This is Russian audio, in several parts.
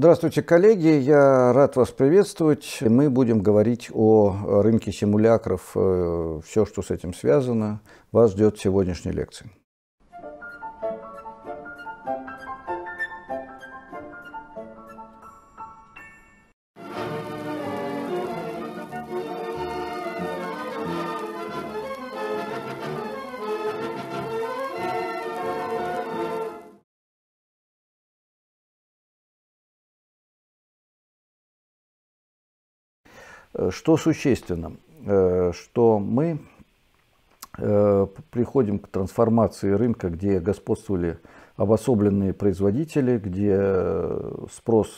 Здравствуйте, коллеги. Я рад вас приветствовать. Мы будем говорить о рынке симулякров, все, что с этим связано. Вас ждет сегодняшняя лекция. Что существенно, что мы приходим к трансформации рынка, где господствовали обособленные производители, где спрос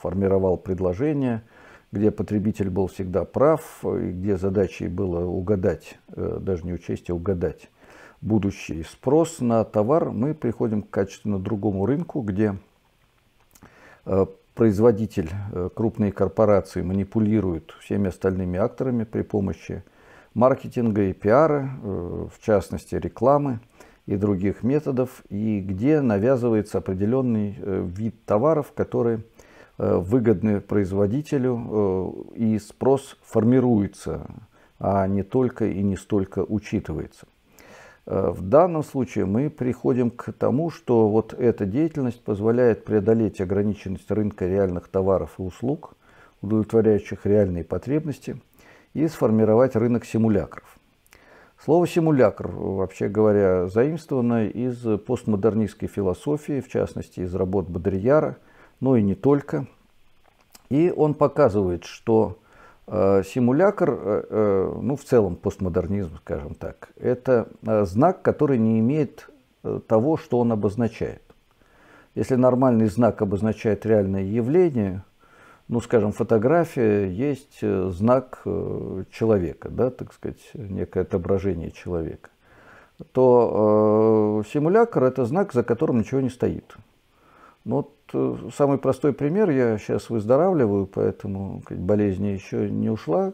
формировал предложение, где потребитель был всегда прав, и где задачей было угадать, даже не учесть, а угадать будущий спрос на товар, мы приходим к качественно другому рынку, где производитель, крупные корпорации манипулируют всеми остальными акторами при помощи маркетинга и пиара, в частности рекламы и других методов, и где навязывается определенный вид товаров, которые выгодны производителю, и спрос формируется, а не только и не столько учитывается. В данном случае мы приходим к тому, что вот эта деятельность позволяет преодолеть ограниченность рынка реальных товаров и услуг, удовлетворяющих реальные потребности, и сформировать рынок симулякров. Слово «симулякр», вообще говоря, заимствовано из постмодернистской философии, в частности, из работ Бодрияра, но и не только. И он показывает, что симулякр, ну в целом постмодернизм, скажем так, это знак, который не имеет того, что он обозначает. Если нормальный знак обозначает реальное явление, ну скажем, фотография есть знак человека, да, так сказать, некое отображение человека, то симулякр это знак, за которым ничего не стоит. Ну, вот самый простой пример, я сейчас выздоравливаю, поэтому болезнь еще не ушла,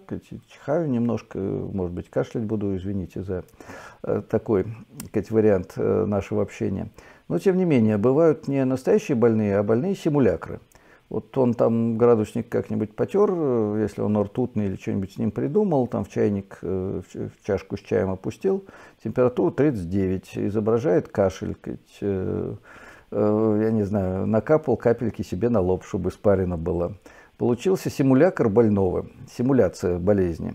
чихаю немножко, может быть, кашлять буду, извините за такой вариант нашего общения. Но, тем не менее, бывают не настоящие больные, а больные симулякры. Вот он там градусник как-нибудь потер, если он ртутный или что-нибудь с ним придумал, там в чайник, в чашку с чаем опустил, температура 39, изображает кашель, я не знаю, накапал капельки себе на лоб, чтобы испарина была. Получился симулякр больного, симуляция болезни.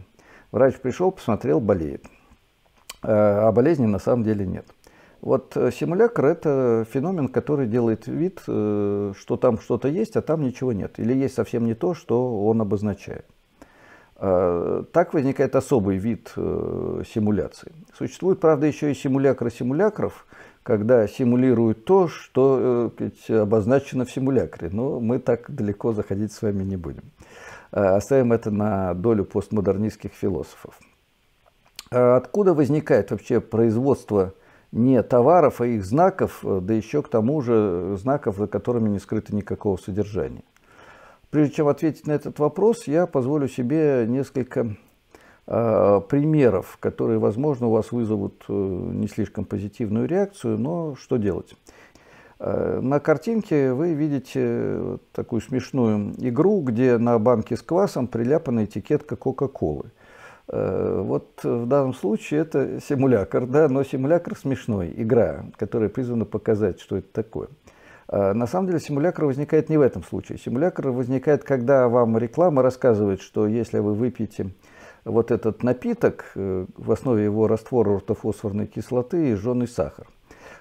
Врач пришел, посмотрел, болеет. А болезни на самом деле нет. Вот симулякр – это феномен, который делает вид, что там что-то есть, а там ничего нет. Или есть совсем не то, что он обозначает. Так возникает особый вид симуляции. Существует, правда, еще и симулякры симулякров, когда симулируют то, что обозначено в симулякре. Но мы так далеко заходить с вами не будем. Оставим это на долю постмодернистских философов. Откуда возникает вообще производство не товаров, а их знаков, да еще к тому же знаков, за которыми не скрыто никакого содержания? Прежде чем ответить на этот вопрос, я позволю себе несколько примеров, которые, возможно, у вас вызовут не слишком позитивную реакцию, но что делать? На картинке вы видите такую смешную игру, где на банке с квасом приляпана этикетка Кока-Колы. Вот в данном случае это симулякр, да, но симулякр смешной, игра, которая призвана показать, что это такое. На самом деле симулякр возникает не в этом случае. Симулякр возникает, когда вам реклама рассказывает, что если вы выпьете вот этот напиток, в основе его раствор ортофосфорной кислоты и жженый сахар.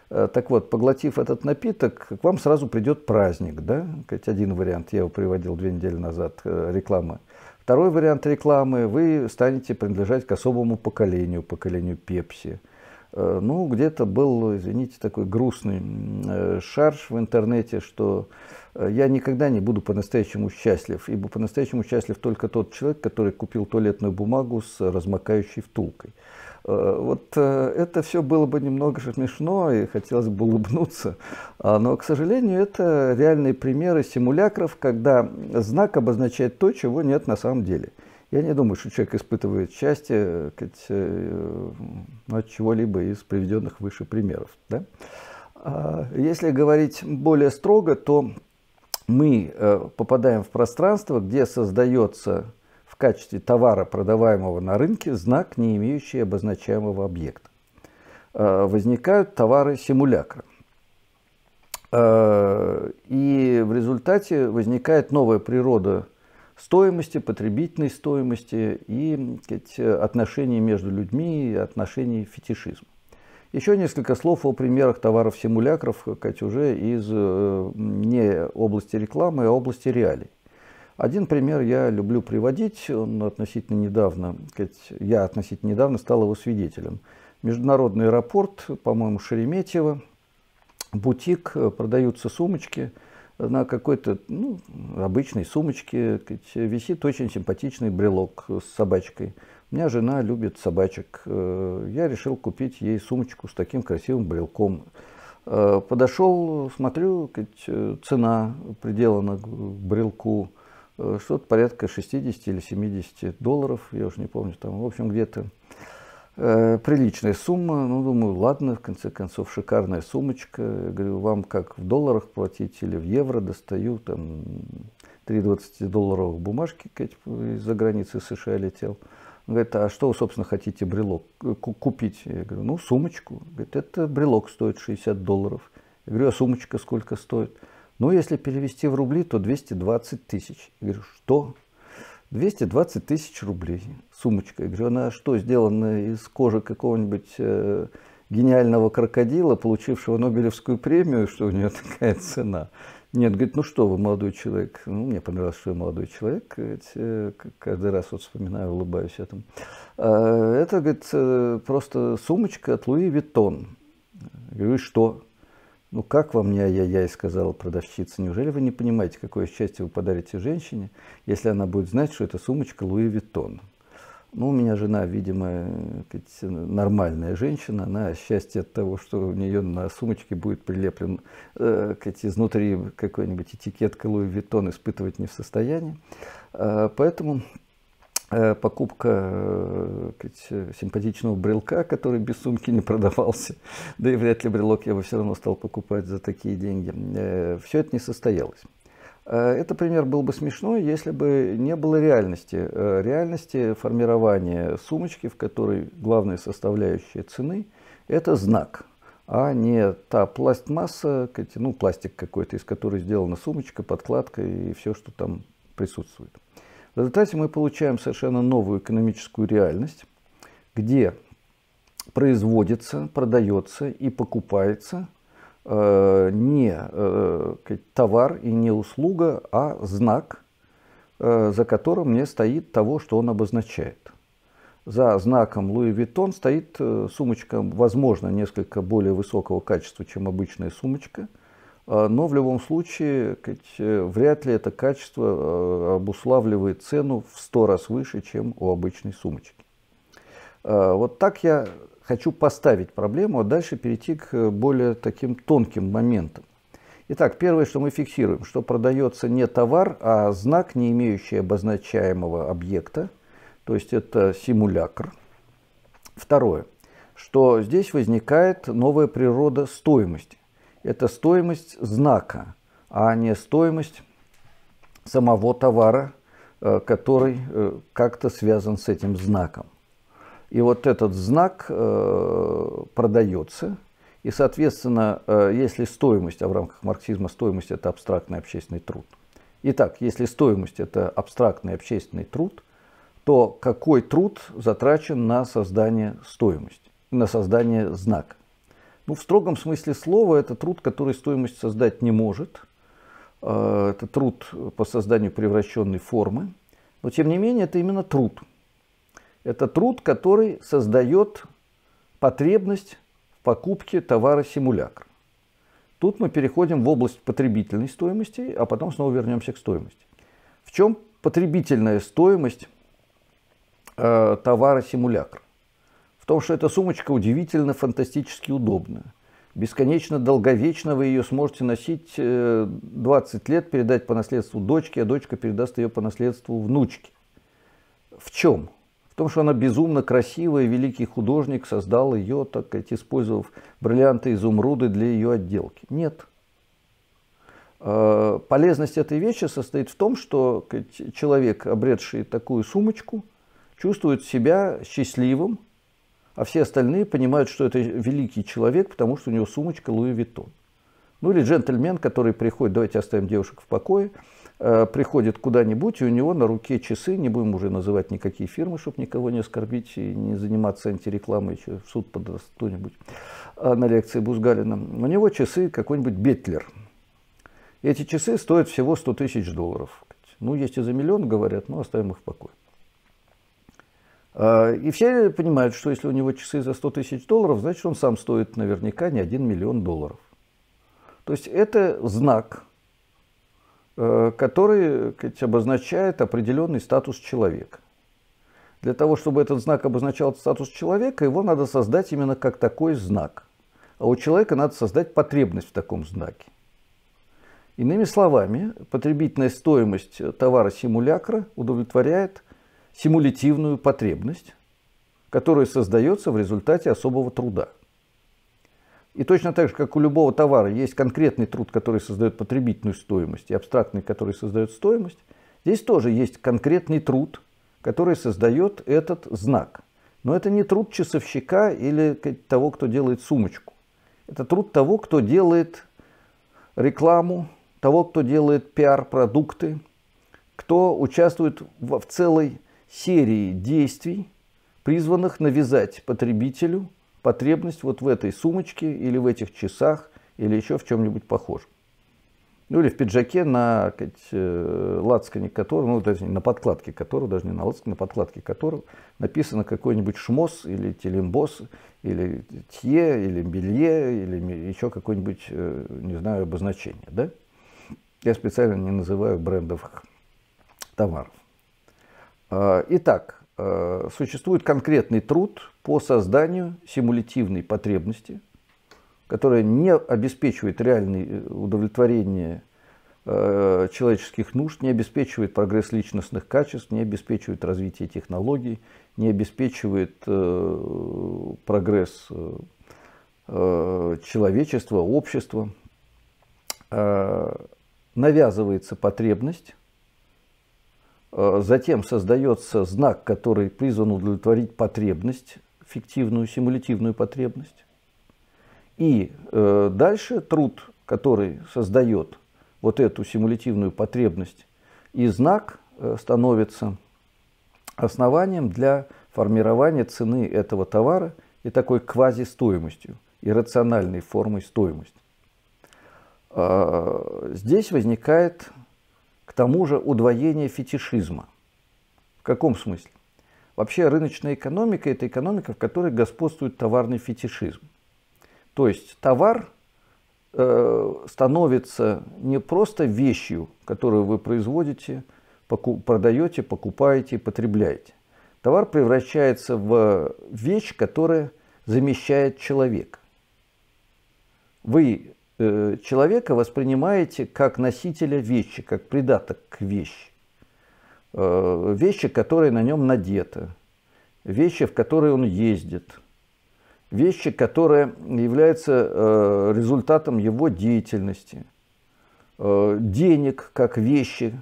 Так вот, поглотив этот напиток, к вам сразу придет праздник. Да? Один вариант, я его приводил 2 недели назад, реклама. Второй вариант рекламы, вы станете принадлежать к особому поколению, поколению Пепси. Ну, где-то был, извините, такой грустный шарж в интернете, что я никогда не буду по-настоящему счастлив, ибо по-настоящему счастлив только тот человек, который купил туалетную бумагу с размокающей втулкой. Вот это все было бы немного смешно, и хотелось бы улыбнуться, но, к сожалению, это реальные примеры симулякров, когда знак обозначает то, чего нет на самом деле. Я не думаю, что человек испытывает счастье от чего-либо из приведенных выше примеров. Да? Если говорить более строго, то мы попадаем в пространство, где создается в качестве товара, продаваемого на рынке, знак, не имеющий обозначаемого объекта. Возникают товары-симулякры. И в результате возникает новая природа стоимости, потребительной стоимости и, так сказать, отношений между людьми, отношений фетишизма. Еще несколько слов о примерах товаров-симулякров, хоть уже из не области рекламы, а области реалий. Один пример я люблю приводить, он относительно недавно, я относительно недавно стал его свидетелем. Международный аэропорт, по-моему, Шереметьево, бутик, продаются сумочки. На какой-то обычной сумочке висит очень симпатичный брелок с собачкой. У меня жена любит собачек. Я решил купить ей сумочку с таким красивым брелком. Подошел, смотрю, цена приделана к брелку. Что-то порядка 60 или 70 долларов, я уже не помню, там, в общем, где-то приличная сумма. Ну, думаю, ладно, в конце концов, шикарная сумочка. Я говорю, вам как в долларах платить или в евро? Достаю там 3 20-долларовых бумажки, из-за границы США летел. Он говорит, а что вы, собственно, хотите брелок купить? Я говорю, ну, сумочку. Говорит, это брелок стоит 60 долларов. Я говорю, а сумочка сколько стоит? Ну, если перевести в рубли, то 220 тысяч. Я говорю, что? 220 тысяч рублей сумочка. Я говорю, она что, сделана из кожи какого-нибудь гениального крокодила, получившего Нобелевскую премию, что у нее такая цена? Нет, говорит, ну что вы, молодой человек. Ну, мне понравилось, что я молодой человек. Каждый раз вот вспоминаю, улыбаюсь этому. Это, говорит, просто сумочка от Луи Виттон. Я говорю, и что? Ну, как вам не ай-яй-яй, сказала продавщица. Неужели вы не понимаете, какое счастье вы подарите женщине, если она будет знать, что это сумочка Луи Виттон? Ну, у меня жена, видимо, нормальная женщина. Она счастье от того, что у нее на сумочке будет прилеплен изнутри какой-нибудь этикетка Луи Виттон, испытывать не в состоянии. Поэтому покупка симпатичного брелка, который без сумки не продавался, да и вряд ли брелок я бы все равно стал покупать за такие деньги, все это не состоялось. Это пример был бы смешной, если бы не было реальности. Реальности формирования сумочки, в которой главная составляющая цены – это знак, а не та пластмасса, ну, пластик какой-то, из которой сделана сумочка, подкладка и все, что там присутствует. В результате мы получаем совершенно новую экономическую реальность, где производится, продается и покупается не товар и не услуга, а знак, за которым не стоит того, что он обозначает. За знаком Луи Виттон стоит сумочка, возможно, несколько более высокого качества, чем обычная сумочка. Но в любом случае, вряд ли это качество обуславливает цену в 100 раз выше, чем у обычной сумочки. Вот так я хочу поставить проблему, а дальше перейти к более таким тонким моментам. Итак, первое, что мы фиксируем, что продается не товар, а знак, не имеющий обозначаемого объекта, то есть это симулякр. Второе, что здесь возникает новая природа стоимости. Это стоимость знака, а не стоимость самого товара, который как-то связан с этим знаком. И вот этот знак продается. И, соответственно, если стоимость, а в рамках марксизма стоимость – это абстрактный общественный труд. Итак, если стоимость – это абстрактный общественный труд, то какой труд затрачен на создание стоимости, на создание знака? Ну, в строгом смысле слова, это труд, который стоимость создать не может. Это труд по созданию превращенной формы. Но, тем не менее, это именно труд. Это труд, который создает потребность в покупке товара-симулякра. Тут мы переходим в область потребительной стоимости, а потом снова вернемся к стоимости. В чем потребительная стоимость товара-симулякра? В том, что эта сумочка удивительно, фантастически удобна. Бесконечно, долговечно вы ее сможете носить 20 лет, передать по наследству дочке, а дочка передаст ее по наследству внучке. В чем? В том, что она безумно красивая, великий художник создал ее, так сказать, использовав бриллианты и изумруды для ее отделки. Нет. Полезность этой вещи состоит в том, что человек, обретший такую сумочку, чувствует себя счастливым, а все остальные понимают, что это великий человек, потому что у него сумочка Луи Виттон. Ну или джентльмен, который приходит, давайте оставим девушек в покое, приходит куда-нибудь, и у него на руке часы, не будем уже называть никакие фирмы, чтобы никого не оскорбить и не заниматься антирекламой, еще в суд подаст кто-нибудь на лекции Бузгалина. У него часы какой-нибудь Бетлер. Эти часы стоят всего 100 тысяч долларов. Ну, есть и за миллион, говорят, но оставим их в покое. И все понимают, что если у него часы за 100 тысяч долларов, значит, он сам стоит наверняка не 1 миллион долларов. То есть это знак, который обозначает определенный статус человека. Для того, чтобы этот знак обозначал статус человека, его надо создать именно как такой знак. А у человека надо создать потребность в таком знаке. Иными словами, потребительная стоимость товара-симулякра удовлетворяет симулятивную потребность, которая создается в результате особого труда. И точно так же, как у любого товара есть конкретный труд, который создает потребительную стоимость, и абстрактный, который создает стоимость, здесь тоже есть конкретный труд, который создает этот знак. Но это не труд часовщика или того, кто делает сумочку. Это труд того, кто делает рекламу, того, кто делает пиар-продукты, кто участвует в целой серии действий, призванных навязать потребителю потребность вот в этой сумочке или в этих часах, или еще в чем-нибудь похожем. Ну или в пиджаке, на лацкане которого, ну даже на подкладке которого, даже не на лацкане, на подкладке которого написано какой-нибудь шмос или телембос, или тье, или белье, или еще какое-нибудь, не знаю, обозначение. Да? Я специально не называю брендов товаров. Итак, существует конкретный труд по созданию симулятивной потребности, которая не обеспечивает реальное удовлетворение человеческих нужд, не обеспечивает прогресс личностных качеств, не обеспечивает развитие технологий, не обеспечивает прогресс человечества, общества. Навязывается потребность, затем создается знак, который призван удовлетворить потребность, фиктивную, симулятивную потребность. И дальше труд, который создает вот эту симулятивную потребность, и знак становится основанием для формирования цены этого товара и такой квазистоимостью, иррациональной формой стоимости. Здесь возникает, к тому же, удвоение фетишизма. В каком смысле? Вообще рыночная экономика – это экономика, в которой господствует товарный фетишизм. То есть товар становится не просто вещью, которую вы производите, продаете, покупаете, потребляете. Товар превращается в вещь, которая замещает человека. Вы человека воспринимаете как носителя вещи, как придаток к вещи. Вещи, которые на нем надеты, вещи, в которые он ездит. Вещи, которые являются результатом его деятельности. Денег как вещи.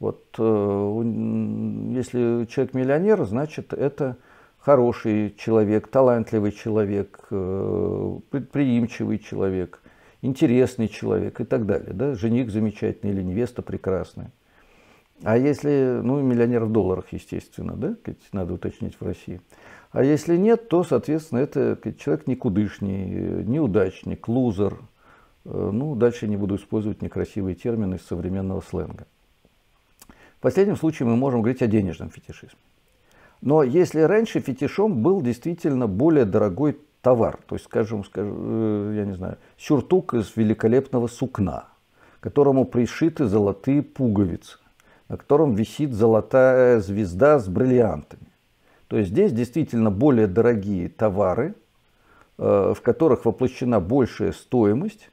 Вот, если человек миллионер, значит это хороший человек, талантливый человек, предприимчивый человек, интересный человек и так далее. Да? Жених замечательный или невеста прекрасная. А если, ну, миллионер в долларах, естественно, да, надо уточнить, в России. А если нет, то, соответственно, это человек никудышний, неудачник, лузер. Ну, дальше не буду использовать некрасивые термины из современного сленга. В последнем случае мы можем говорить о денежном фетишизме. Но если раньше фетишом был действительно более дорогой товар, то есть, скажем, я не знаю, сюртук из великолепного сукна, которому пришиты золотые пуговицы, на котором висит золотая звезда с бриллиантами. То есть здесь действительно более дорогие товары, в которых воплощена большая стоимость.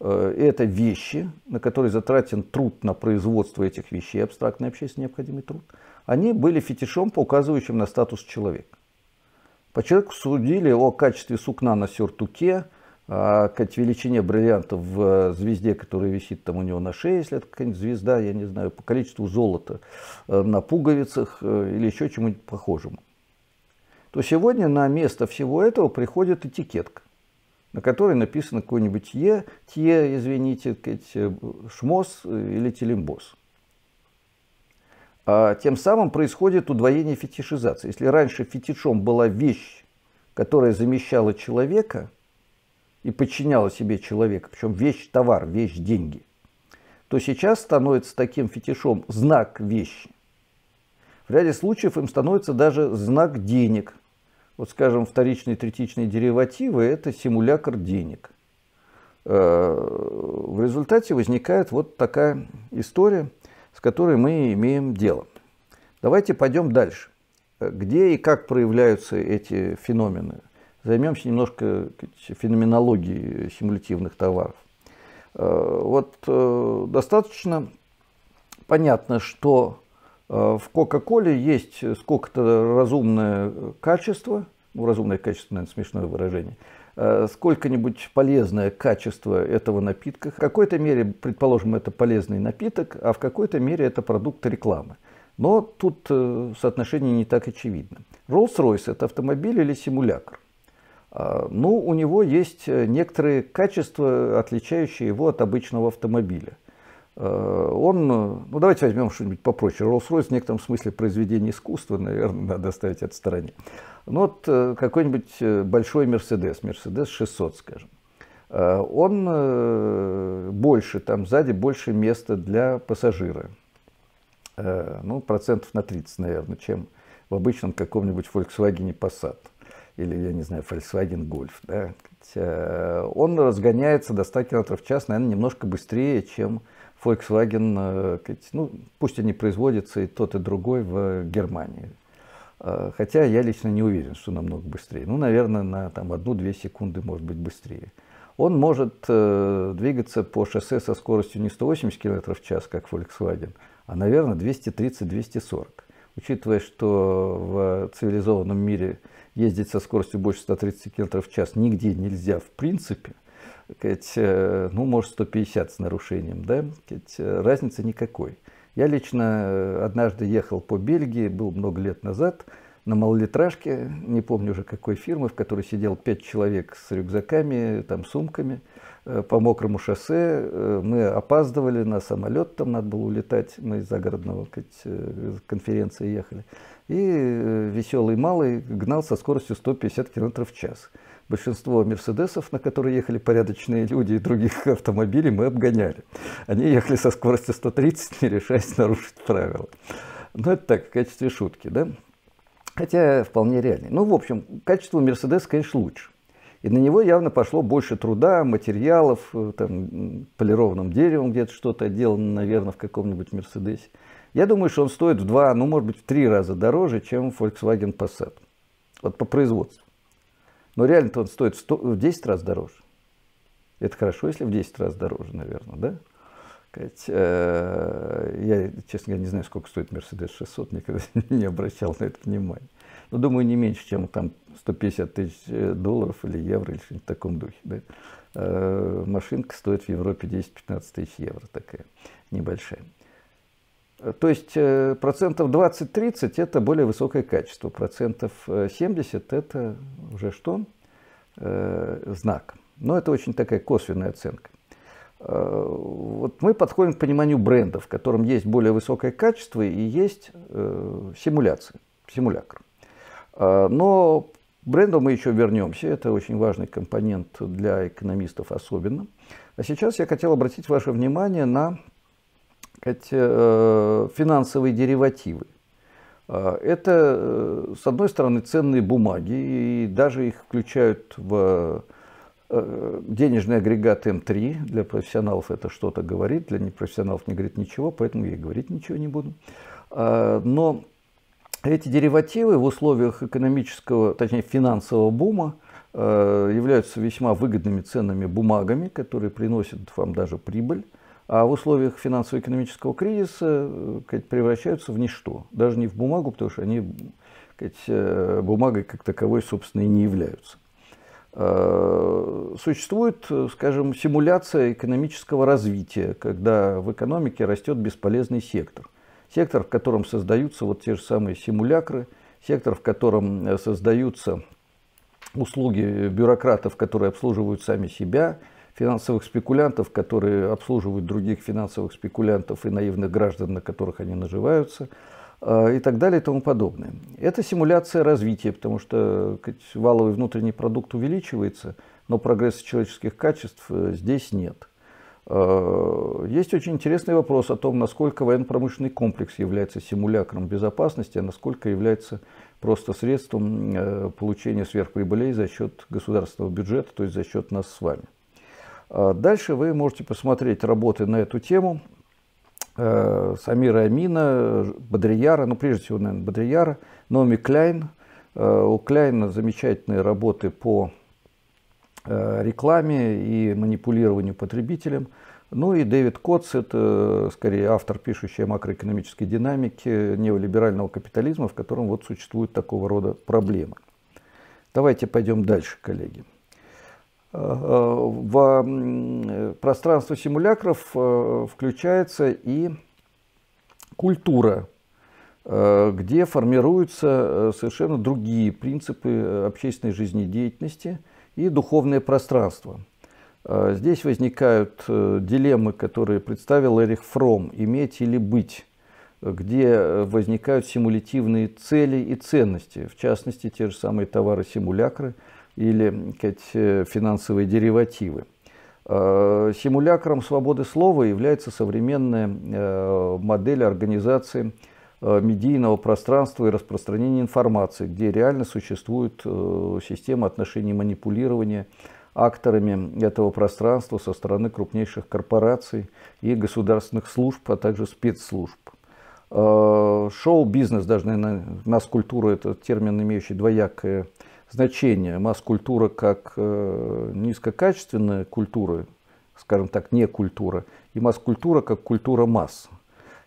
Это вещи, на которые затратен труд на производство этих вещей, абстрактный общественно необходимый труд. Они были фетишом, указывающим на статус человека. По человеку судили о качестве сукна на сюртуке, А к величине бриллиантов в звезде, которая висит там у него на шее, если это какая-нибудь звезда, я не знаю, по количеству золота на пуговицах или еще чему-нибудь похожему, то сегодня на место всего этого приходит этикетка, на которой написано какое-нибудь шмос или телембос. Тем самым происходит удвоение фетишизации. Если раньше фетишом была вещь, которая замещала человека и подчиняла себе человека, причем вещь товар, вещь деньги, то сейчас становится таким фетишом знак вещи. В ряде случаев им становится даже знак денег. Вот, скажем, вторичные и третичные деривативы – это симулякр денег. В результате возникает вот такая история, с которой мы имеем дело. Давайте пойдем дальше. Где и как проявляются эти феномены? Займемся немножко феноменологией симулятивных товаров. Вот достаточно понятно, что в Кока-Коле есть сколько-то разумное качество, ну, разумное качество, наверное, смешное выражение, сколько-нибудь полезное качество этого напитка. В какой-то мере, предположим, это полезный напиток, а в какой-то мере это продукт рекламы. Но тут соотношение не так очевидно. Rolls-Royce – это автомобиль или симулякр? Ну, у него есть некоторые качества, отличающие его от обычного автомобиля. Он, ну давайте возьмем что-нибудь попроще. Rolls-Royce в некотором смысле произведение искусства, наверное, надо оставить от стороны. Но вот какой-нибудь большой Mercedes, Mercedes 600, скажем. Он больше, там сзади больше места для пассажира. Ну, процентов на 30, наверное, чем в обычном каком-нибудь Volkswagen Passat. Или, я не знаю, Volkswagen Golf, да? Он разгоняется до 100 км в час, наверное, немножко быстрее, чем Volkswagen, ну, пусть они производятся и тот, и другой в Германии. Хотя я лично не уверен, что намного быстрее. Ну, наверное, на 1-2 секунды может быть быстрее. Он может двигаться по шоссе со скоростью не 180 км в час, как Volkswagen, а, наверное, 230-240. Учитывая, что в цивилизованном мире ездить со скоростью больше 130 км в час нигде нельзя, в принципе, ну, может, 150 с нарушением, да? Разницы никакой. Я лично однажды ехал по Бельгии, был много лет назад, на малолитражке, не помню уже какой фирмы, в которой сидел 5 человек с рюкзаками, там, сумками, по мокрому шоссе. Мы опаздывали на самолет, там надо было улетать, мы из загородного конференции ехали. И веселый малый гнал со скоростью 150 км в час. Большинство мерседесов, на которые ехали порядочные люди, и других автомобилей мы обгоняли. Они ехали со скоростью 130, не решаясь нарушить правила. Но это так, в качестве шутки, да? Хотя вполне реально. Ну, в общем, качество Мерседеса, конечно, лучше. И на него явно пошло больше труда, материалов, там, полированным деревом где-то что-то отделано, наверное, в каком-нибудь Мерседесе. Я думаю, что он стоит в 2, ну, может быть, в 3 раза дороже, чем Volkswagen Passat. Вот по производству. Но реально-то он стоит в 10 раз дороже. Это хорошо, если в 10 раз дороже, наверное, да? Я, честно говоря, не знаю, сколько стоит Mercedes 600, никогда не обращал на это внимания. Но думаю, не меньше, чем там 150 тысяч долларов или евро, или что-нибудь в таком духе. Да? Машинка стоит в Европе 10-15 тысяч евро, такая небольшая. То есть процентов 20-30 это более высокое качество, процентов 70 это уже что? Знак. Но это очень такая косвенная оценка. Вот мы подходим к пониманию бренда, в котором есть более высокое качество и есть симуляция, симулякр. Но к бренду мы еще вернемся, это очень важный компонент для экономистов особенно. А сейчас я хотел обратить ваше внимание на финансовые деривативы. Это, с одной стороны, ценные бумаги, и даже их включают в денежный агрегат М3, для профессионалов это что-то говорит, для непрофессионалов не говорит ничего, поэтому я и говорить ничего не буду. Но эти деривативы в условиях экономического, точнее финансового бума являются весьма выгодными ценными бумагами, которые приносят вам даже прибыль, а в условиях финансово-экономического кризиса превращаются в ничто, даже не в бумагу, потому что они бумагой как таковой, собственно, и не являются. Существует, скажем, симуляция экономического развития, когда в экономике растет бесполезный сектор. Сектор, в котором создаются вот те же самые симулякры, сектор, в котором создаются услуги бюрократов, которые обслуживают сами себя, финансовых спекулянтов, которые обслуживают других финансовых спекулянтов и наивных граждан, на которых они наживаются, и так далее и тому подобное. Это симуляция развития, потому что валовый внутренний продукт увеличивается, но прогресса человеческих качеств здесь нет. Есть очень интересный вопрос о том, насколько военно-промышленный комплекс является симулякром безопасности, а насколько является просто средством получения сверхприбылей за счет государственного бюджета, то есть за счет нас с вами. Дальше вы можете посмотреть работы на эту тему Самира Амина, Бодрияра, ну прежде всего, наверное, Бодрияра, Номи Клайн. У Кляйна замечательные работы по рекламе и манипулированию потребителем. Ну и Дэвид Котц, это скорее автор, пишущий о макроэкономической динамике неолиберального капитализма, в котором вот существуют такого рода проблемы. Давайте пойдем дальше, коллеги. В пространство симулякров включается и культура, где формируются совершенно другие принципы общественной жизнедеятельности и духовное пространство. Здесь возникают дилеммы, которые представил Эрих Фромм, «Иметь или быть», где возникают симулятивные цели и ценности, в частности, те же самые товары-симулякры или финансовые деривативы. Симулякром свободы слова является современная модель организации медийного пространства и распространения информации, где реально существует система отношений манипулирования акторами этого пространства со стороны крупнейших корпораций и государственных служб, а также спецслужб. Шоу-бизнес, даже, наверное, масс-культура – это термин, имеющий двоякое значение. Масс-культура как низкокачественная культура, скажем так, не культура, и масс-культура как культура масс.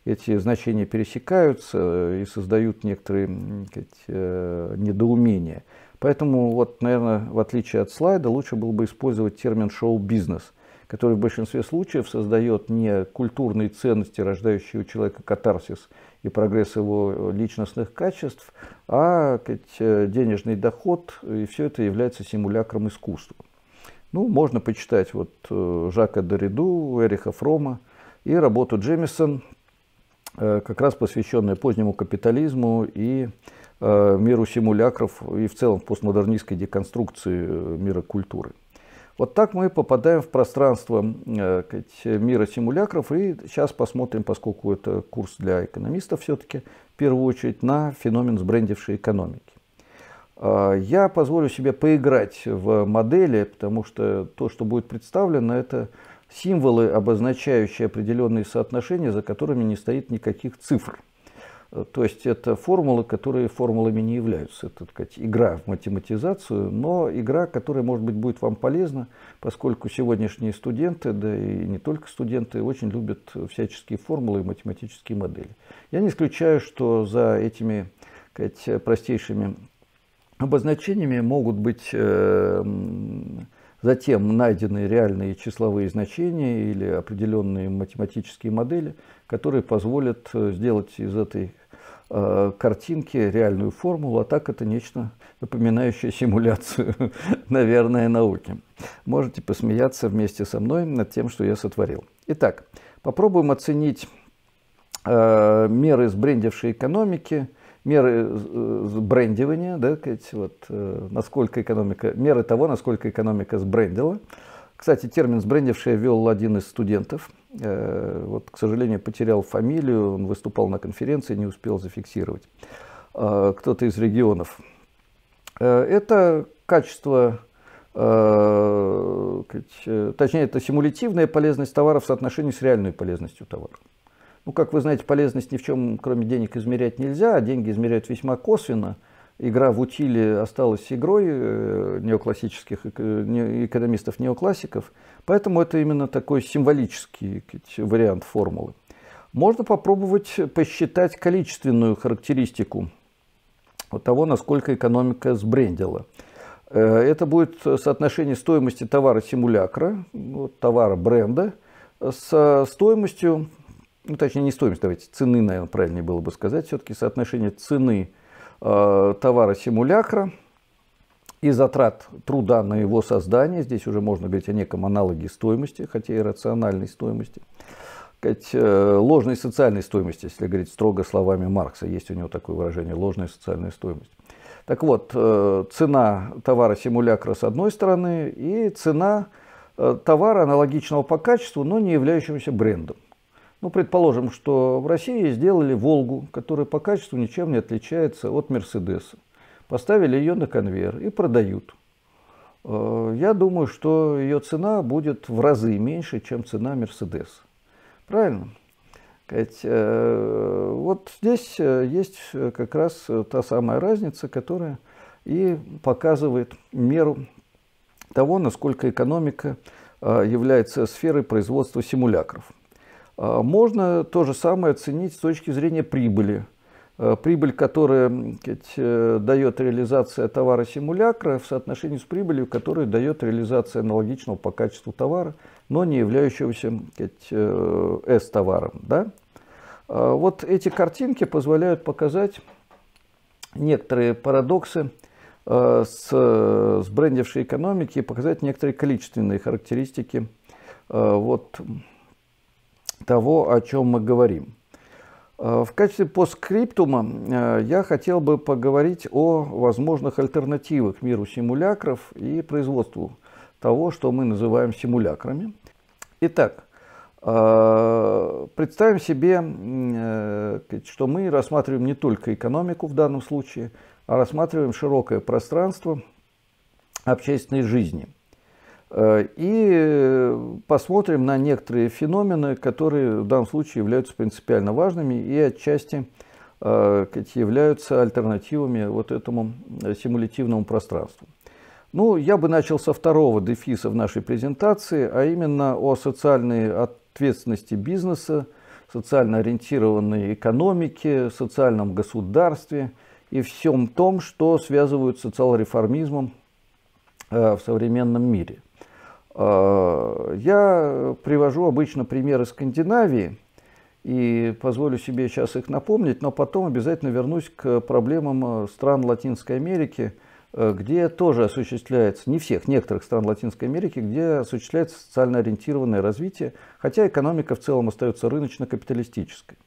Эти значения пересекаются и создают некоторые недоумения. Поэтому, вот, наверное, в отличие от слайда, лучше было бы использовать термин «шоу-бизнес», который в большинстве случаев создает не культурные ценности, рождающие у человека катарсис и прогресс его личностных качеств, а денежный доход, и все это является симулякром искусства. Ну, можно почитать вот Жака Дерриду, Эриха Фромма и работу Джемисон, как раз посвященную позднему капитализму и миру симулякров, и в целом постмодернистской деконструкции мира культуры. Вот так мы попадаем в пространство мира симулякров, и сейчас посмотрим, поскольку это курс для экономистов все-таки, в первую очередь на феномен сбрендившей экономики. Я позволю себе поиграть в модели, потому что то, что будет представлено, это символы, обозначающие определенные соотношения, за которыми не стоит никаких цифр. То есть это формулы, которые формулами не являются. Это, так сказать, игра в математизацию, но игра, которая, может быть, будет вам полезна, поскольку сегодняшние студенты, да и не только студенты, очень любят всяческие формулы и математические модели. Я не исключаю, что за этими, так сказать, простейшими обозначениями могут быть затем найдены реальные числовые значения или определенные математические модели, которые позволят сделать из этой картинки реальную формулу, а так это нечто напоминающее симуляцию, наверное, науки. Можете посмеяться вместе со мной над тем, что я сотворил. Итак, попробуем оценить меры сбрендившей экономики, меры сбрендивания, да, вот, насколько экономика, меры того, насколько экономика сбрендила. Кстати, термин «сбрендившая» ввел один из студентов. Вот, к сожалению, потерял фамилию, он выступал на конференции, не успел зафиксировать. Кто-то из регионов. Это качество, точнее, это симулятивная полезность товара в соотношении с реальной полезностью товара. Ну, как вы знаете, полезность ни в чем, кроме денег, измерять нельзя, а деньги измеряют весьма косвенно. Игра в утиле осталась игрой неоклассических экономистов-неоклассиков, поэтому это именно такой символический вариант формулы. Можно попробовать посчитать количественную характеристику того, насколько экономика сбрендила. Это будет соотношение стоимости товара-симулякра, товара бренда, с стоимостью, точнее не стоимость, давайте, цены, наверное, правильнее было бы сказать, все-таки соотношение цены товара-симулякра и затрат труда на его создание. Здесь уже можно говорить о неком аналоге стоимости, хотя и рациональной стоимости. Ложной социальной стоимости, если говорить строго словами Маркса, есть у него такое выражение, ложная социальная стоимость. Так вот, цена товара-симулякра с одной стороны и цена товара аналогичного по качеству, но не являющегося брендом. Ну, предположим, что в России сделали «Волгу», которая по качеству ничем не отличается от «Мерседеса». Поставили ее на конвейер и продают. Я думаю, что ее цена будет в разы меньше, чем цена «Мерседеса». Правильно? Вот здесь есть как раз та самая разница, которая и показывает меру того, насколько экономика является сферой производства симулякров. Можно то же самое оценить с точки зрения прибыли. Прибыль, которая дает реализация товара-симулякра в соотношении с прибылью, которую дает реализация аналогичного по качеству товара, но не являющегося S-товаром. Да? Вот эти картинки позволяют показать некоторые парадоксы сбрендившей экономики и показать некоторые количественные характеристики вот того, о чем мы говорим. В качестве постскриптума я хотел бы поговорить о возможных альтернативах миру симулякров и производству того, что мы называем симулякрами. Итак, представим себе, что мы рассматриваем не только экономику в данном случае, а рассматриваем широкое пространство общественной жизни. И посмотрим на некоторые феномены, которые в данном случае являются принципиально важными и отчасти являются альтернативами вот этому симулятивному пространству. Ну, я бы начал со второго дефиса в нашей презентации, а именно о социальной ответственности бизнеса, социально ориентированной экономике, социальном государстве и всем том, что связывают с социал-реформизмом в современном мире. Я привожу обычно примеры Скандинавии и позволю себе сейчас их напомнить, но потом обязательно вернусь к проблемам стран Латинской Америки, где тоже осуществляется, не всех, некоторых стран Латинской Америки, где осуществляется социально ориентированное развитие, хотя экономика в целом остается рыночно-капиталистической.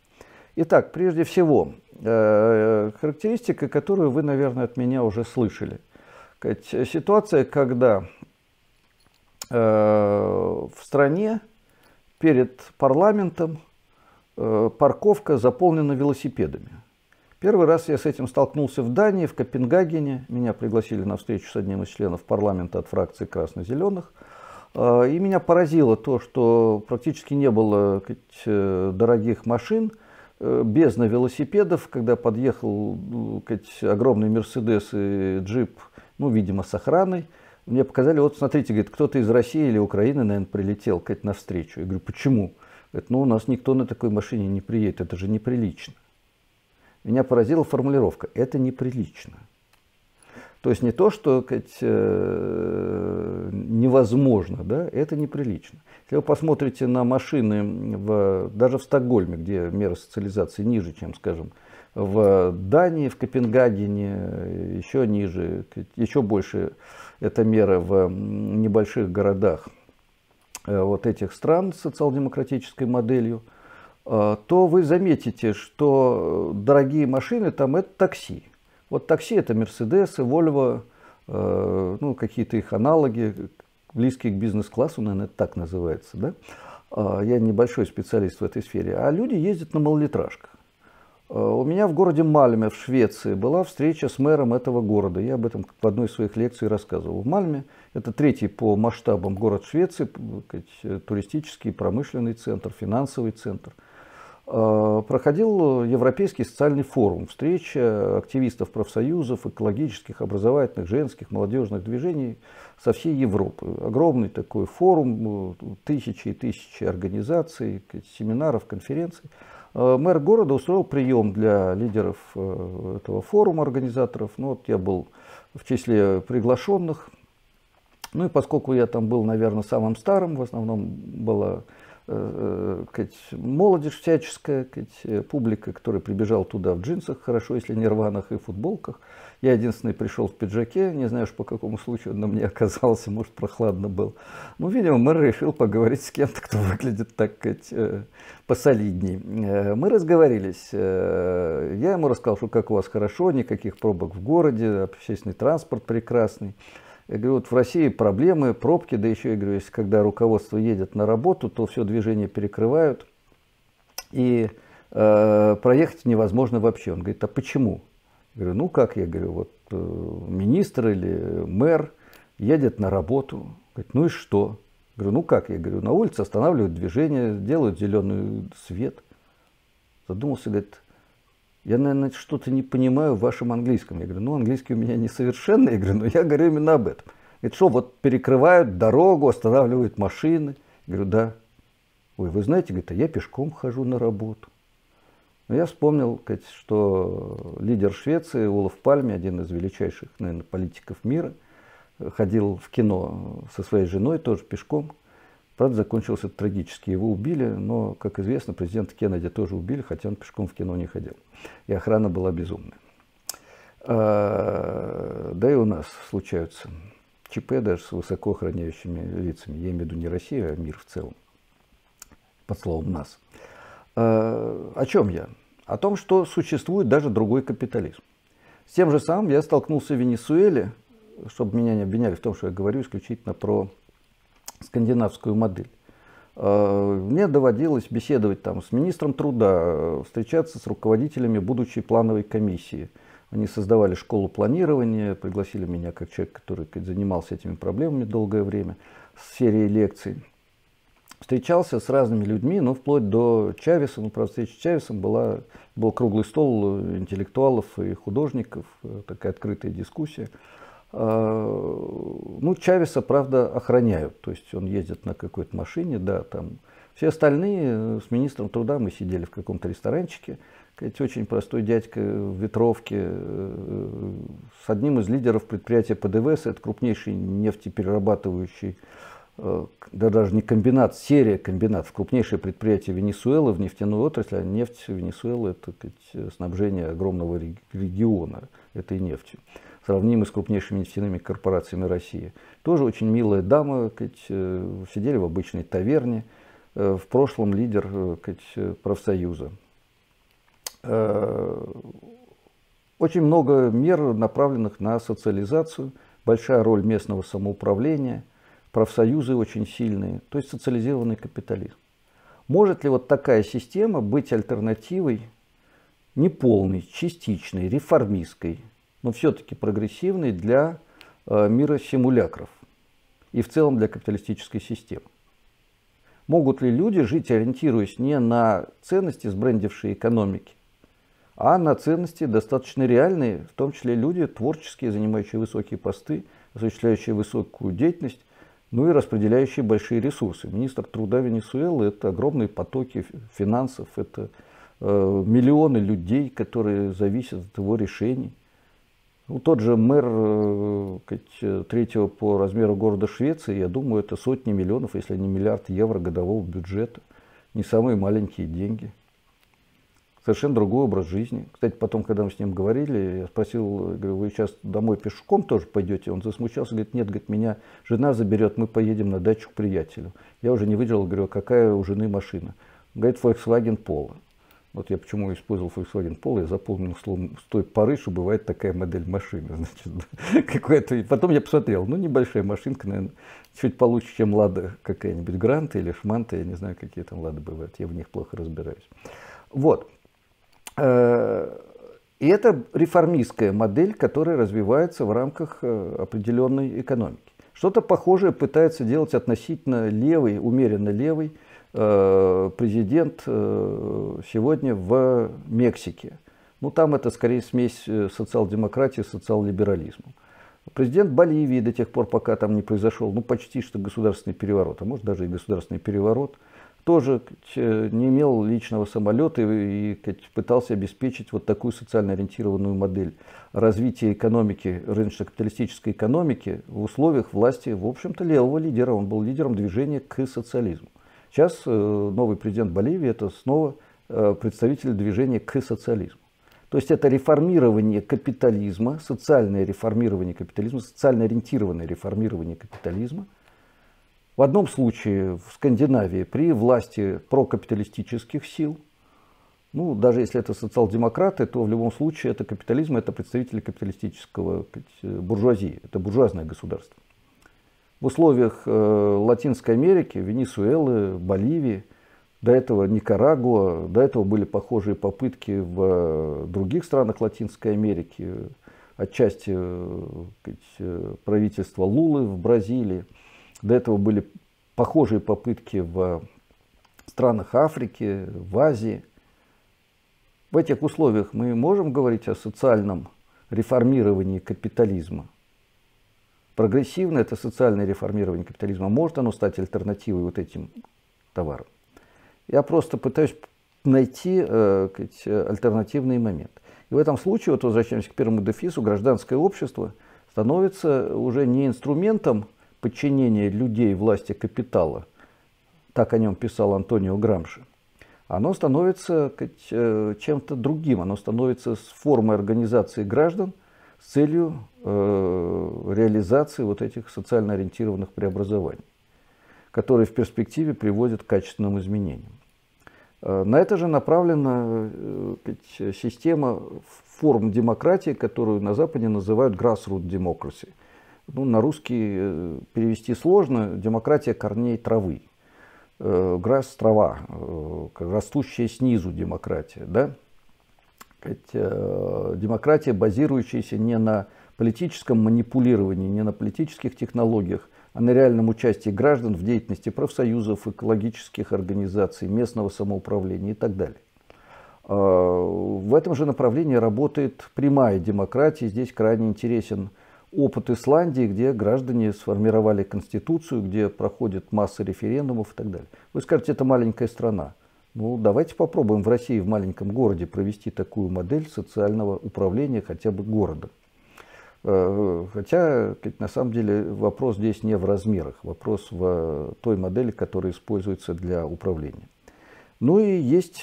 Итак, прежде всего, характеристика, которую вы, наверное, от меня уже слышали. Ситуация, когда в стране перед парламентом парковка заполнена велосипедами. Первый раз я с этим столкнулся в Дании, в Копенгагене. Меня пригласили на встречу с одним из членов парламента от фракции красно-зеленых. И меня поразило то, что практически не было дорогих машин, бездна велосипедов. Когда подъехал огромный Мерседес и джип, ну, видимо, с охраной, мне показали, вот смотрите, говорит, кто-то из России или Украины, наверное, прилетел навстречу. Я говорю, почему? Говорит, ну, у нас никто на такой машине не приедет, это же неприлично. Меня поразила формулировка, это неприлично. То есть не то, что невозможно, да? Это неприлично. Если вы посмотрите на машины даже в Стокгольме, где меры социализации ниже, чем, скажем, в Дании, в Копенгагене, еще ниже, еще больше эта мера в небольших городах вот этих стран с социал-демократической моделью, то вы заметите, что дорогие машины там это такси. Вот такси это Мерседесы, Вольво, ну, какие-то их аналоги, близкие к бизнес-классу, наверное, это так называется, да? Я небольшой специалист в этой сфере, а люди ездят на малолитражках. У меня в городе Мальме в Швеции была встреча с мэром этого города. Я об этом в одной из своих лекций рассказывал. В Мальме это третий по масштабам город Швеции, туристический, промышленный центр, финансовый центр. Проходил Европейский социальный форум, встреча активистов профсоюзов, экологических, образовательных, женских, молодежных движений со всей Европы. Огромный такой форум, тысячи и тысячи организаций, семинаров, конференций. мэр города устроил прием для лидеров этого форума, организаторов. Ну, вот я был в числе приглашенных. Ну и поскольку я там был, наверное, самым старым, в основном была молодежь всяческая, публика, которая прибежала туда в джинсах, хорошо, если не рваных, и футболках. Я единственный пришел в пиджаке, не знаю, по какому случаю он на мне оказался, может, прохладно был. Ну, видимо, мэр решил поговорить с кем-то, кто выглядит, так сказать, посолидней. Мы разговорились. Я ему рассказал, что как у вас хорошо, никаких пробок в городе, общественный транспорт прекрасный. Я говорю, вот в России проблемы, пробки, да еще, я говорю, если когда руководство едет на работу, то все движение перекрывают, и проехать невозможно вообще. Он говорит, а почему? Я говорю, ну как, я говорю, вот министр или мэр едет на работу. Говорит, ну и что? Я говорю, ну как, я говорю, на улице останавливают движение, делают зеленый свет. Задумался, говорит, я, наверное, что-то не понимаю в вашем английском. Я говорю, ну, английский у меня несовершенный, я говорю, но я говорю именно об этом. Говорит, что, вот перекрывают дорогу, останавливают машины. Я говорю, да. Ой, вы знаете, говорит, а я пешком хожу на работу. Но я вспомнил, говорит, что лидер Швеции, Улоф Пальме, один из величайших, наверное, политиков мира, ходил в кино со своей женой, тоже пешком. Правда, закончился трагически, его убили, но, как известно, президента Кеннеди тоже убили, хотя он пешком в кино не ходил. И охрана была безумная. Да и у нас случаются ЧП даже с высоко охраняющими лицами. Я имею в виду не Россию, а мир в целом. Под словом «нас». О чем я? О том, что существует даже другой капитализм. С тем же самым я столкнулся в Венесуэле, чтобы меня не обвиняли в том, что я говорю исключительно про скандинавскую модель. Мне доводилось беседовать там с министром труда, встречаться с руководителями будущей плановой комиссии. Они создавали школу планирования, пригласили меня как человек, который занимался этими проблемами долгое время, с серией лекций. Встречался с разными людьми, но вплоть до Чавеса. Ну, правда, встреча с Чавесом был круглый стол интеллектуалов и художников, такая открытая дискуссия. Ну, Чавеса, правда, охраняют, то есть он ездит на какой-то машине, да, там. Все остальные с министром труда мы сидели в каком-то ресторанчике, очень простой дядька в ветровке, с одним из лидеров предприятия ПДВС, это крупнейший нефтеперерабатывающий, да даже не комбинат, серия комбинатов, крупнейшее предприятие Венесуэлы в нефтяной отрасли, а нефть Венесуэлы это снабжение огромного региона этой нефтью. Сравнимы с крупнейшими нефтяными корпорациями России. Тоже очень милая дама, сидели в обычной таверне, в прошлом лидер профсоюза. Очень много мер, направленных на социализацию, большая роль местного самоуправления, профсоюзы очень сильные, то есть социализированный капитализм. Может ли вот такая система быть альтернативой неполной, частичной, реформистской, но все-таки прогрессивный для мира симулякров и в целом для капиталистической системы? Могут ли люди жить, ориентируясь не на ценности сбрендившей экономики, а на ценности достаточно реальные, в том числе люди творческие, занимающие высокие посты, осуществляющие высокую деятельность, ну и распределяющие большие ресурсы. Министр труда Венесуэлы – это огромные потоки финансов, это миллионы людей, которые зависят от его решений. Тот же мэр третьего по размеру города Швеции, я думаю, это сотни миллионов, если не миллиард евро годового бюджета. Не самые маленькие деньги. Совершенно другой образ жизни. Кстати, потом, когда мы с ним говорили, я спросил, говорю, вы сейчас домой пешком тоже пойдете? Он засмущался, говорит, нет, говорит, меня жена заберет, мы поедем на дачу к приятелю. Я уже не выдержал, говорю, а какая у жены машина? Он говорит, Volkswagen Polo. Вот я почему использовал Volkswagen Polo, я запомнил словом с той поры, что бывает такая модель машины. Значит, потом я посмотрел, ну небольшая машинка, наверное, чуть получше, чем Лада какая-нибудь, Гранта или Шманта, я не знаю, какие там Лады бывают, я в них плохо разбираюсь. Вот. И это реформистская модель, которая развивается в рамках определенной экономики. Что-то похожее пытается делать относительно левый, умеренно левый президент сегодня в Мексике. Ну, там это скорее смесь социал-демократии с социал-либерализмом. Президент Боливии до тех пор, пока там не произошел, ну, почти что государственный переворот, а может даже и государственный переворот, тоже не имел личного самолета и пытался обеспечить вот такую социально ориентированную модель развития экономики, рыночно-капиталистической экономики в условиях власти, в общем-то, левого лидера. Он был лидером движения к социализму. Сейчас новый президент Боливии – это снова представитель движения к социализму. То есть это реформирование капитализма, социальное реформирование капитализма, социально ориентированное реформирование капитализма. В одном случае в Скандинавии при власти прокапиталистических сил, ну, даже если это социал-демократы, то в любом случае это капитализм, это представители капиталистического буржуазии, это буржуазное государство. В условиях Латинской Америки, Венесуэлы, Боливии, до этого Никарагуа, до этого были похожие попытки в других странах Латинской Америки, отчасти правительства Лулы в Бразилии. До этого были похожие попытки в странах Африки, в Азии. В этих условиях мы можем говорить о социальном реформировании капитализма. Прогрессивно это социальное реформирование капитализма. Может оно стать альтернативой вот этим товарам? Я просто пытаюсь найти альтернативный момент. И в этом случае, вот возвращаемся к первому дефису, гражданское общество становится уже не инструментом подчинение людей власти капитала, так о нем писал Антонио Грамши, оно становится чем-то другим, оно становится формой организации граждан с целью реализации вот этих социально ориентированных преобразований, которые в перспективе приводят к качественным изменениям. На это же направлена система форм демократии, которую на Западе называют Grassroots democracy. Ну, на русский перевести сложно. Демократия корней травы. Грасс – трава, растущая снизу демократия. Да? Демократия, базирующаяся не на политическом манипулировании, не на политических технологиях, а на реальном участии граждан в деятельности профсоюзов, экологических организаций, местного самоуправления и так далее. В этом же направлении работает прямая демократия. Здесь крайне интересен опыт Исландии, где граждане сформировали конституцию, где проходит масса референдумов и так далее. Вы скажете, это маленькая страна. Ну, давайте попробуем в России, в маленьком городе, провести такую модель социального управления хотя бы города. Хотя, на самом деле, вопрос здесь не в размерах. Вопрос в той модели, которая используется для управления. Ну и есть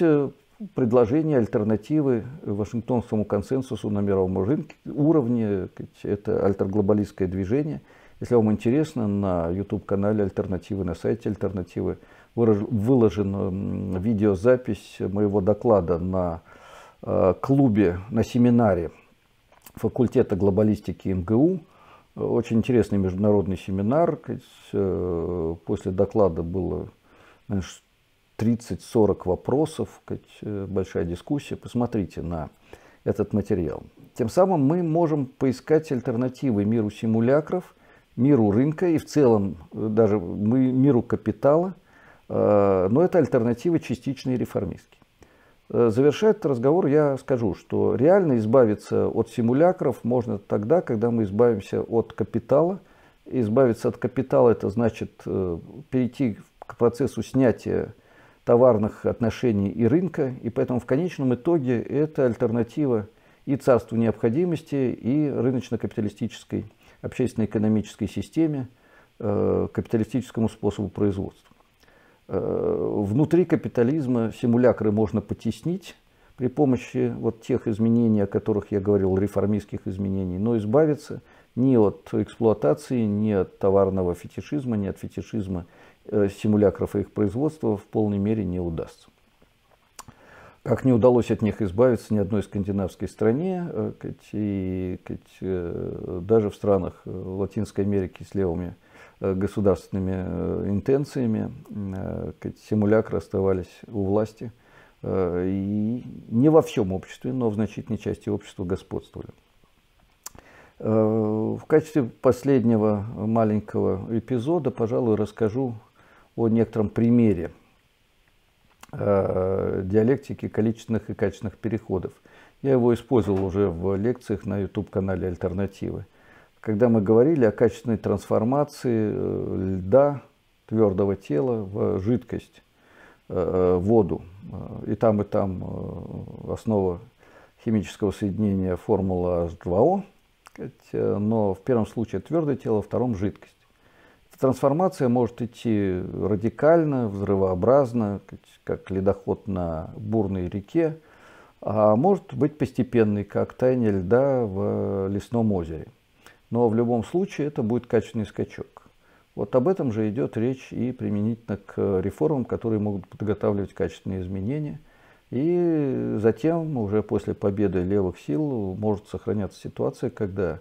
предложение альтернативы Вашингтонскому консенсусу на мировом рынке, уровне, это альтерглобалистское движение. Если вам интересно, на YouTube-канале «Альтернативы», на сайте «Альтернативы» выложена видеозапись моего доклада на клубе, на семинаре факультета глобалистики МГУ. Очень интересный международный семинар. После доклада было 30-40 вопросов, большая дискуссия. Посмотрите на этот материал. Тем самым мы можем поискать альтернативы миру симулякров, миру рынка и в целом даже миру капитала. Но это альтернативы частичные реформистские. Завершая этот разговор, я скажу, что реально избавиться от симулякров можно тогда, когда мы избавимся от капитала. Избавиться от капитала – это значит перейти к процессу снятия товарных отношений и рынка, и поэтому в конечном итоге это альтернатива и царству необходимости, и рыночно-капиталистической общественно-экономической системе, капиталистическому способу производства. Внутри капитализма симулякры можно потеснить при помощи вот тех изменений, о которых я говорил, реформистских изменений, но избавиться ни от эксплуатации, ни от товарного фетишизма, ни от фетишизма симулякров и их производства в полной мере не удастся. Как не удалось от них избавиться ни одной скандинавской стране, и даже в странах Латинской Америки с левыми государственными интенциями симулякры оставались у власти и не во всем обществе, но в значительной части общества господствовали. В качестве последнего маленького эпизода, пожалуй, расскажу о некотором примере диалектики количественных и качественных переходов. Я его использовал уже в лекциях на YouTube-канале «Альтернативы». Когда мы говорили о качественной трансформации льда, твердого тела, в жидкость. воду. И там основа химического соединения формула H2O, но в первом случае твердое тело, во втором жидкость. Эта трансформация может идти радикально, взрывообразно, как ледоход на бурной реке, а может быть постепенной, как таяние льда в лесном озере. Но в любом случае это будет качественный скачок. Вот об этом же идет речь и применительно к реформам, которые могут подготавливать качественные изменения. И затем, уже после победы левых сил, может сохраняться ситуация, когда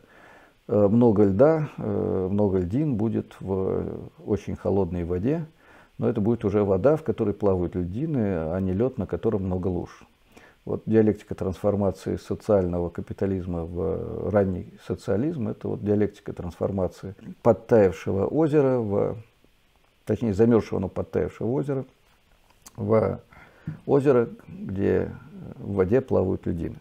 много льда, много льдин будет в очень холодной воде, но это будет уже вода, в которой плавают льдины, а не лед, на котором много луж. Вот диалектика трансформации социального капитализма в ранний социализм – это вот диалектика трансформации подтаявшего озера, точнее замерзшего, но подтаявшего озера, в озеро, где в воде плавают льдины.